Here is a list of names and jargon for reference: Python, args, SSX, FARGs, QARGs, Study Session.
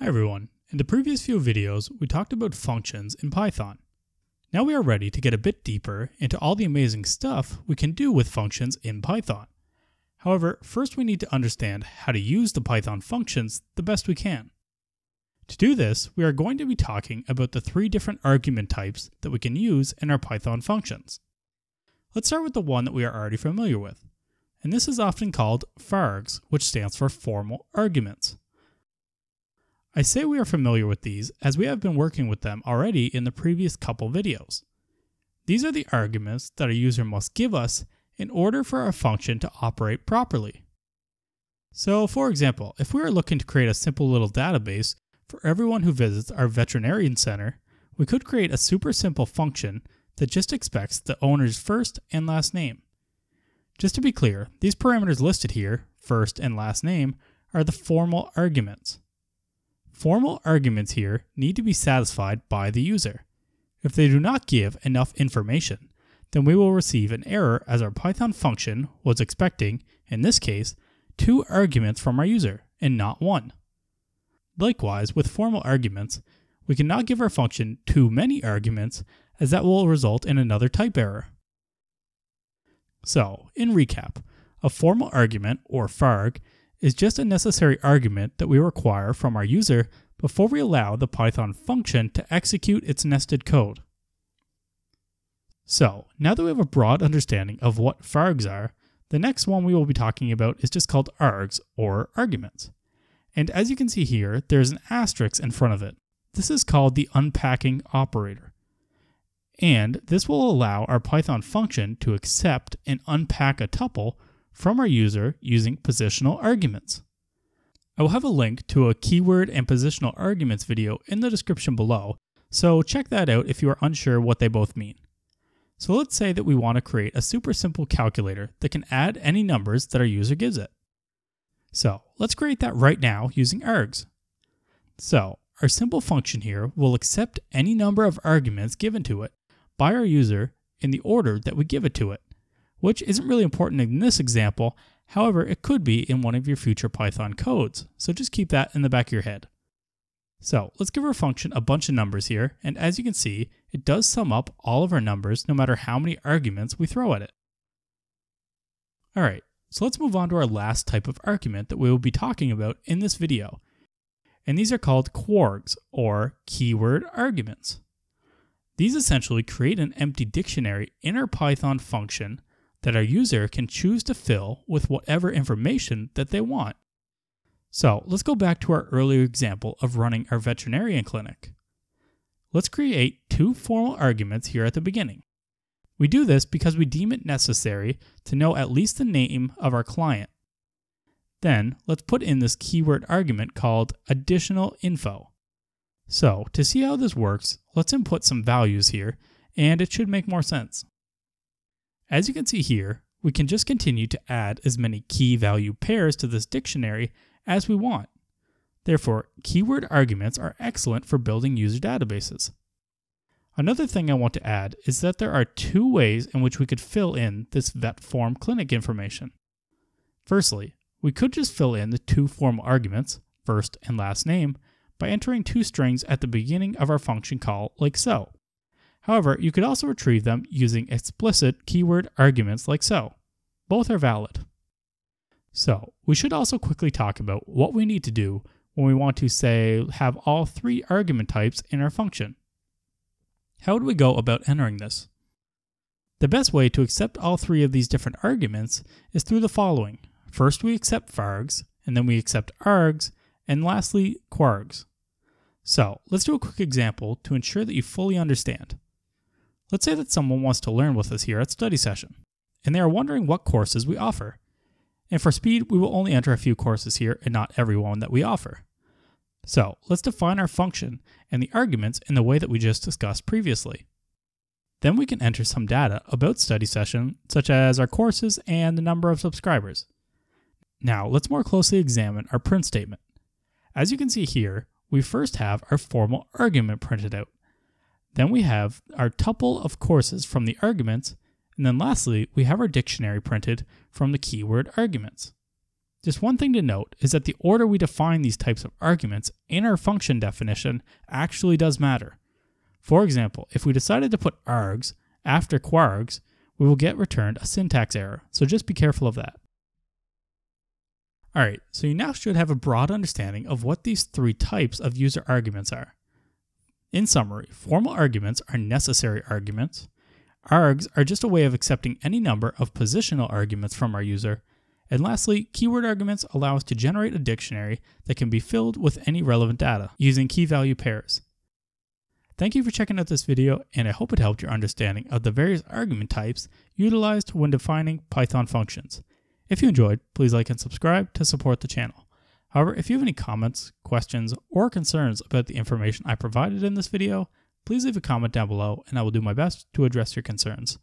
Hi everyone, in the previous few videos we talked about functions in Python. Now we are ready to get a bit deeper into all the amazing stuff we can do with functions in Python. However, first we need to understand how to use the Python functions the best we can. To do this, we are going to be talking about the three different argument types that we can use in our Python functions. Let's start with the one that we are already familiar with, and this is often called FARGs, which stands for formal arguments. I say we are familiar with these as we have been working with them already in the previous couple videos. These are the arguments that a user must give us in order for our function to operate properly. So for example, if we are looking to create a simple little database for everyone who visits our veterinarian center, we could create a super simple function that just expects the owner's first and last name. Just to be clear, these parameters listed here, first and last name, are the formal arguments. Formal arguments here need to be satisfied by the user. If they do not give enough information, then we will receive an error as our Python function was expecting, in this case, two arguments from our user and not one. Likewise, with formal arguments, we cannot give our function too many arguments as that will result in another type error. So, in recap, a formal argument, or FARG, is just a necessary argument that we require from our user before we allow the Python function to execute its nested code. So, now that we have a broad understanding of what FARGs are, the next one we will be talking about is just called args, or arguments. And as you can see here, there's an asterisk in front of it. This is called the unpacking operator. And this will allow our Python function to accept and unpack a tuple from our user using positional arguments. I will have a link to a keyword and positional arguments video in the description below, so check that out if you are unsure what they both mean. So let's say that we want to create a super simple calculator that can add any numbers that our user gives it. So let's create that right now using args. So our simple function here will accept any number of arguments given to it by our user in the order that we give it to it, which isn't really important in this example, however it could be in one of your future Python codes, so just keep that in the back of your head. So let's give our function a bunch of numbers here, and as you can see, it does sum up all of our numbers no matter how many arguments we throw at it. Alright, so let's move on to our last type of argument that we will be talking about in this video, and these are called QARGs, or keyword arguments. These essentially create an empty dictionary in our Python function that our user can choose to fill with whatever information that they want. So let's go back to our earlier example of running our veterinarian clinic. Let's create two formal arguments here at the beginning. We do this because we deem it necessary to know at least the name of our client. Then let's put in this keyword argument called additional info. So to see how this works, let's input some values here, and it should make more sense. As you can see here, we can just continue to add as many key value pairs to this dictionary as we want. Therefore, keyword arguments are excellent for building user databases. Another thing I want to add is that there are two ways in which we could fill in this vet form clinic information. Firstly, we could just fill in the two formal arguments, first and last name, by entering two strings at the beginning of our function call like so. However, you could also retrieve them using explicit keyword arguments like so. Both are valid. So, we should also quickly talk about what we need to do when we want to, say, have all three argument types in our function. How would we go about entering this? The best way to accept all three of these different arguments is through the following. First we accept FARGs, and then we accept args, and lastly QARGs. So, let's do a quick example to ensure that you fully understand. Let's say that someone wants to learn with us here at Study Session, and they are wondering what courses we offer. And for speed, we will only enter a few courses here and not every one that we offer. So let's define our function and the arguments in the way that we just discussed previously. Then we can enter some data about Study Session, such as our courses and the number of subscribers. Now let's more closely examine our print statement. As you can see here, we first have our formal argument printed out. Then we have our tuple of courses from the arguments, and then lastly, we have our dictionary printed from the keyword arguments. Just one thing to note is that the order we define these types of arguments in our function definition actually does matter. For example, if we decided to put args after quargs, we will get returned a syntax error, so just be careful of that. Alright, so you now should have a broad understanding of what these three types of user arguments are. In summary, formal arguments are necessary arguments, args are just a way of accepting any number of positional arguments from our user, and lastly, keyword arguments allow us to generate a dictionary that can be filled with any relevant data using key-value pairs. Thank you for checking out this video, and I hope it helped your understanding of the various argument types utilized when defining Python functions. If you enjoyed, please like and subscribe to support the channel. However, if you have any comments, questions, or concerns about the information I provided in this video, please leave a comment down below and I will do my best to address your concerns.